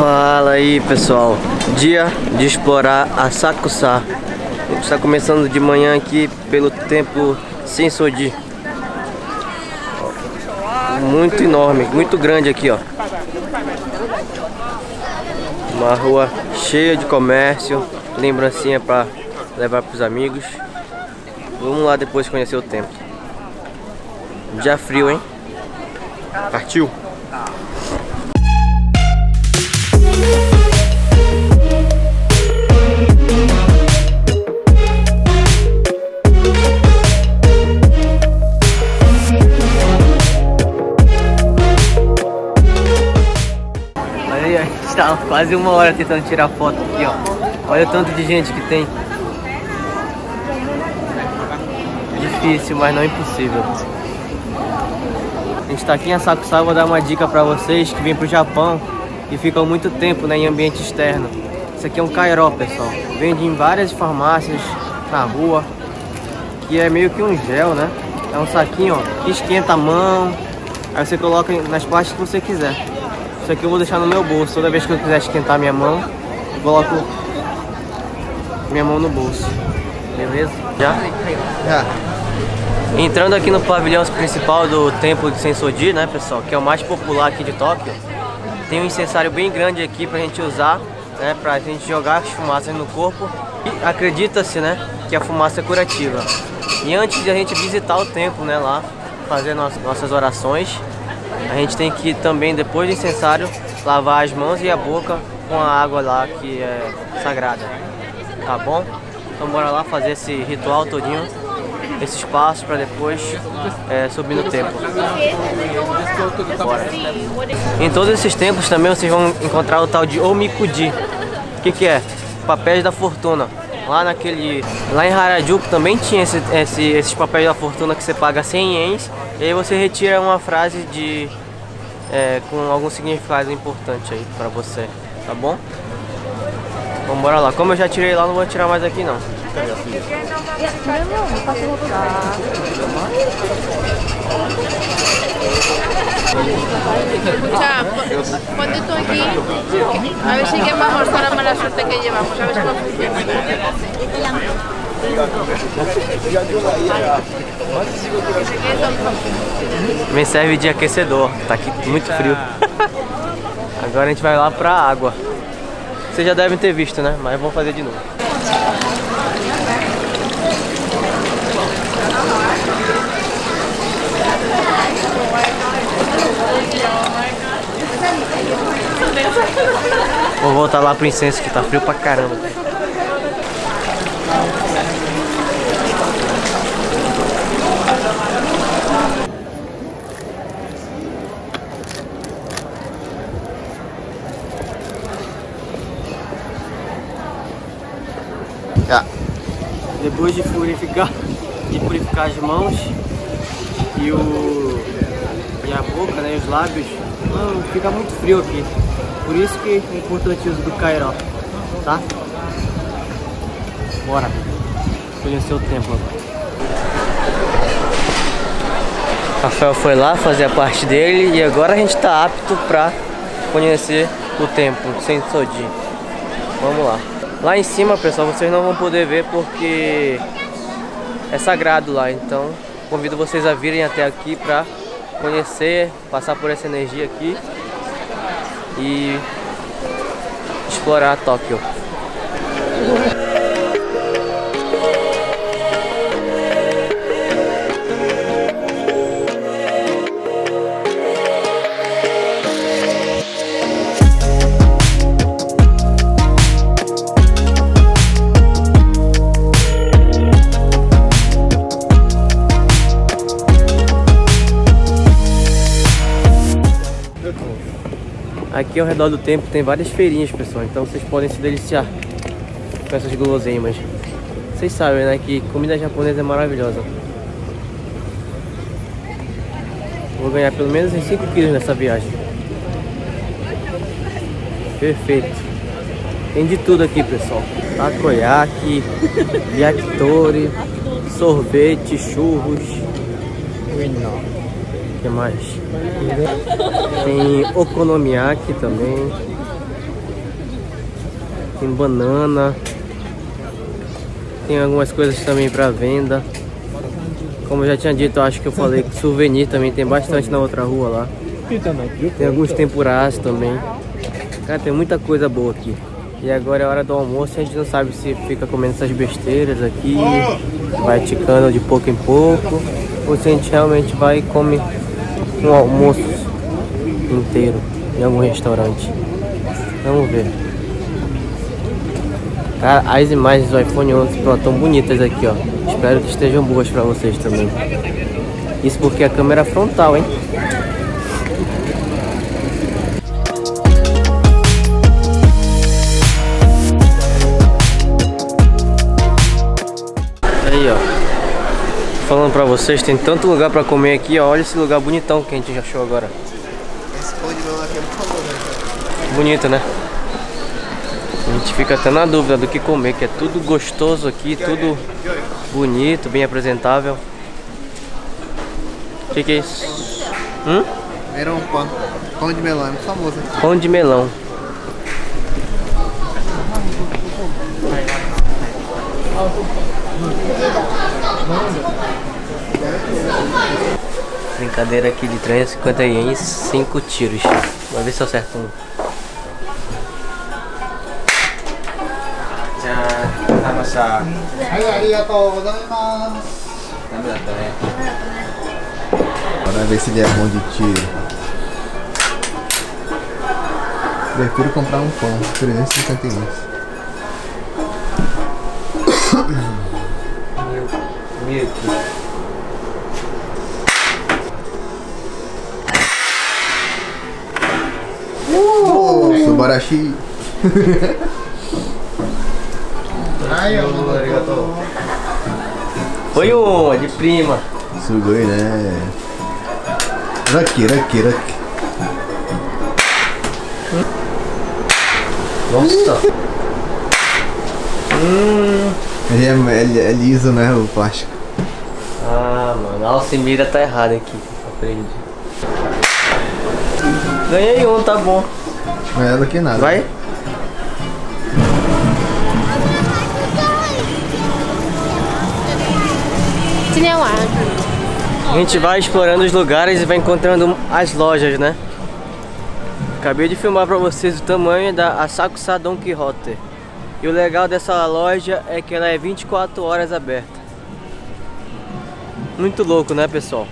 Fala aí, pessoal, dia de explorar Asakusa. Está começando de manhã aqui pelo templo Senso-ji. Muito enorme, muito grande aqui, ó. Uma rua cheia de comércio, lembrancinha para levar para os amigos. Vamos lá depois conhecer o templo. Já frio, hein? Partiu! Quase uma hora tentando tirar foto aqui, ó. Olha o tanto de gente que tem. Difícil, mas não impossível. A gente tá aqui em Asakusa. Vou dar uma dica pra vocês que vêm pro Japão e ficam muito tempo, né, em ambiente externo. Isso aqui é um Kairo, pessoal. Vende em várias farmácias, na rua. Que é meio que um gel, né? É um saquinho, ó, que esquenta a mão. Aí você coloca nas partes que você quiser. Isso aqui eu vou deixar no meu bolso. Toda vez que eu quiser esquentar minha mão, eu coloco minha mão no bolso. Beleza? Já? Já. Entrando aqui no pavilhão principal do templo de Senso-ji, né, pessoal? Que é o mais popular aqui de Tóquio. Tem um incensário bem grande aqui pra gente usar, né? Pra gente jogar as fumaças no corpo. E acredita-se, né, que a fumaça é curativa. E antes de a gente visitar o templo, né, lá, fazer nossas orações, a gente tem que também, depois do incensário, lavar as mãos e a boca com a água lá que é sagrada, tá bom? Então bora lá fazer esse ritual todinho, esses passos, para depois subir no templo. Bora. Em todos esses templos também vocês vão encontrar o tal de Omikuji. O que que é? Papéis da fortuna. Lá em Harajuku também tinha esses papéis da fortuna que você paga 100 ienes e aí você retira uma frase com algum significado importante aí pra você, tá bom? Vamos bora lá. Como eu já tirei lá, não vou tirar mais aqui não. Escucha, ponte tú aquí, a ver si que va a mostrar la mala suerte que llevamos, a ver cómo funciona. Me serve de aquecedor, tá aqui muito frio. Agora a gente vai lá pra água. Vocês já devem ter visto, né? Mas vamos fazer de novo. Vou voltar lá pro incenso que tá frio pra caramba. Depois de purificar as mãos e a boca, né, os lábios, mano, fica muito frio aqui. Por isso que é importante o uso do Kairo, tá? Bora conhecer o templo agora. Rafael foi lá fazer a parte dele e agora a gente tá apto pra conhecer o templo Senso-ji. Vamos lá. Lá em cima, pessoal, vocês não vão poder ver porque é sagrado lá, então convido vocês a virem até aqui pra conhecer, passar por essa energia aqui e explorar Tóquio. Aqui ao redor do templo tem várias feirinhas, pessoal, então vocês podem se deliciar com essas guloseimas. Vocês sabem, né, que comida japonesa é maravilhosa. Vou ganhar pelo menos uns 5 quilos nessa viagem. Perfeito. Tem de tudo aqui, pessoal. Takoyaki, yakitori, sorvete, churros. O que mais? Tem okonomiyaki também. tem banana, tem algumas coisas também para venda. Como eu já tinha dito, eu acho que eu falei que souvenir também tem bastante na outra rua lá. Tem alguns tempurás também. Cara, tem muita coisa boa aqui. E agora é hora do almoço e a gente não sabe se fica comendo essas besteiras aqui, vai ticando de pouco em pouco, ou se a gente realmente vai e come um almoço inteiro em algum restaurante. Vamos ver. Cara, as imagens do iPhone 11 estão bonitas aqui, ó. Espero que estejam boas pra vocês também. Isso porque a câmera é frontal, hein? Falando pra vocês, tem tanto lugar pra comer aqui, ó. Olha esse lugar bonitão que a gente já achou agora. Esse pão de mel aqui é muito bom, né? Bonito, né? A gente fica até na dúvida do que comer, que é tudo gostoso aqui, tudo bonito, bem apresentável. O que é isso? Era um pão. Pão de melão, é muito famoso. Pão de melão. Brincadeira aqui de 350 ienes, 5 tiros. Vamos ver se eu acerto um. Bora ver se ele é bom de tiro. Prefiro comprar um pão, 350 ienes. Subarashi. Foi uma de prima. Sugoi, né? Raki. Nossa. Ele é liso, né? O plástico. Ah, mano, a alcimira tá errada aqui. Aprendi. Ganhei um, tá bom. Melhor do que nada. Vai? A gente vai explorando os lugares e vai encontrando as lojas, né? Acabei de filmar pra vocês o tamanho da Asakusa Don Quixote. E o legal dessa loja é que ela é 24 horas aberta. Muito louco, né, pessoal?